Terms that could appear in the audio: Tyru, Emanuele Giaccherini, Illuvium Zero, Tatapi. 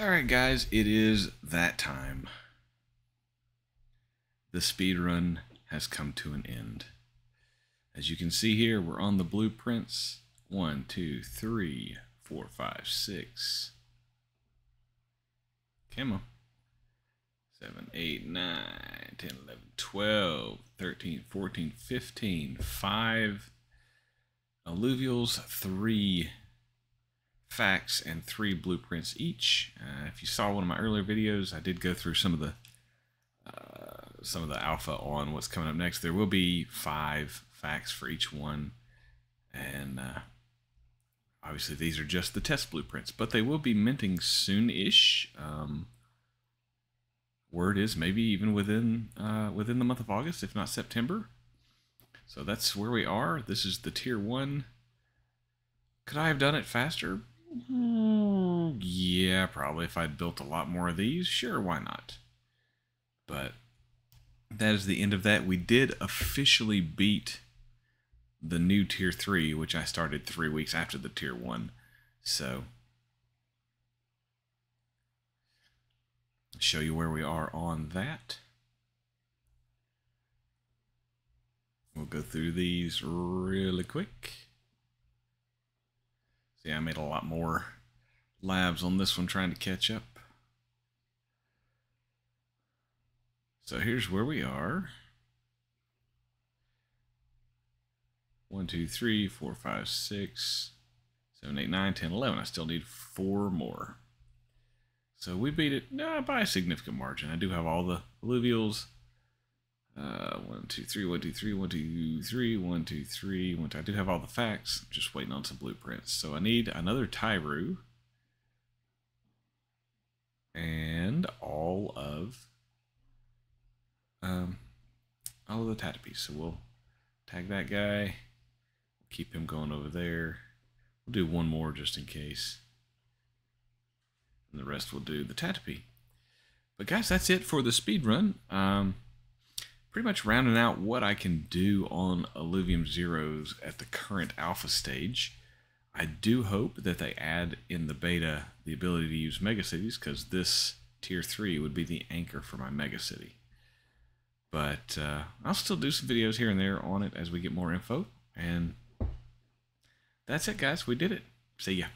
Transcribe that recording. Alright guys, it is that time. The speedrun has come to an end. As you can see here, we're on the blueprints. 1, 2, 3, 4, 5, 6. Come on. 7, 8, 9, 10, 11, 12, 13, 14, 15, 5 alluvials, 3 facts, and 3 blueprints each. If you saw one of my earlier videos, I did go through some of the alpha on what's coming up next. There will be 5 facts for each one, and obviously these are just the test blueprints, but they will be minting soon-ish. Word is maybe even within the month of August, if not September. So that's where we are. This is the tier 1. Could I have done it faster? Yeah, probably. If I'd built a lot more of these, sure, why not? But that is the end of that. We did officially beat the new tier 3, which I started 3 weeks after the tier 1. So show you where we are on that. We'll go through these really quick. See, I made a lot more labs on this one trying to catch up. So here's where we are. 1, 2, 3, 4, 5, 6, 7, 8, 9, 10, 11. I still need 4 more. So we beat it by a significant margin. I do have all the alluvials. 1, 2, 3, 1, 2, 3, 1, 2, 3, 1, 2, 3, 1, 2, 3. I do have all the facts. I'm just waiting on some blueprints. So I need another Tyru. And all of the Tatapi. So we'll tag that guy. Keep him going over there. We'll do one more just in case. And the rest will do the Tatapi. But guys, that's it for the speedrun. Pretty much rounding out what I can do on Illuvium Zeros at the current alpha stage. I do hope that they add in the beta the ability to use megacities, because this tier 3 would be the anchor for my megacity. But I'll still do some videos here and there on it as we get more info. And that's it, guys. We did it. See ya.